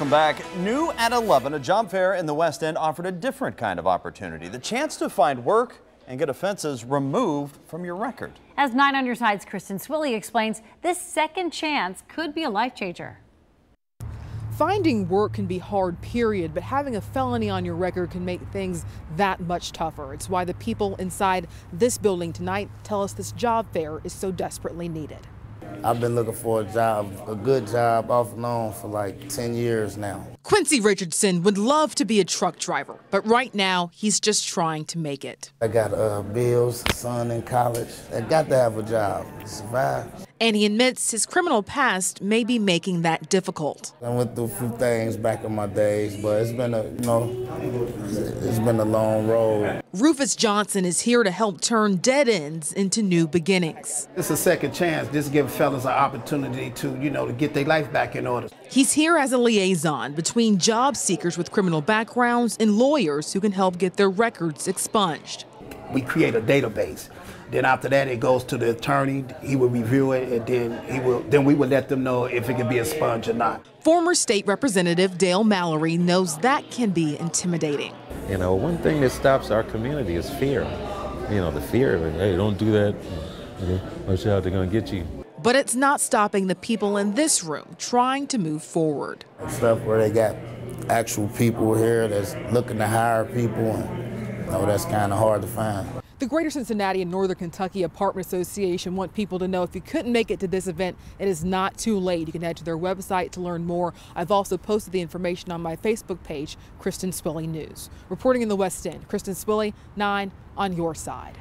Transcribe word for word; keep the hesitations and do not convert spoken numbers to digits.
Welcome back. New at eleven, a job fair in the West End offered a different kind of opportunity, the chance to find work and get offenses removed from your record. As Nine on Your Side's Kristen Swilley explains, this second chance could be a life changer. Finding work can be hard, period, but having a felony on your record can make things that much tougher. It's why the people inside this building tonight tell us this job fair is so desperately needed. I've been looking for a job, a good job, off and on for like ten years now. Quincy Richardson would love to be a truck driver, but right now he's just trying to make it. I got uh, bills, son in college. I got to have a job to survive. And he admits his criminal past may be making that difficult. I went through a few things back in my days, but it's been a, you know, it's been a long road. Rufus Johnson is here to help turn dead ends into new beginnings. It's a second chance. This gives fellas an opportunity to, you know, to get their life back in order. He's here as a liaison between job seekers with criminal backgrounds and lawyers who can help get their records expunged. We create a database. Then after that, it goes to the attorney. He will review it, and then he will. Then we will let them know if it can be expunged or not. Former State Representative Dale Mallory knows that can be intimidating. You know, one thing that stops our community is fear. You know, the fear of, hey, don't do that. Watch out, they're going to get you. But it's not stopping the people in this room trying to move forward. Stuff where they got actual people here that's looking to hire people, and you know, that's kind of hard to find. The Greater Cincinnati and Northern Kentucky Apartment Association want people to know if you couldn't make it to this event, it is not too late. You can head to their website to learn more. I've also posted the information on my Facebook page, Kristen Swilley News. Reporting in the West End, Kristen Swilley, nine on your side.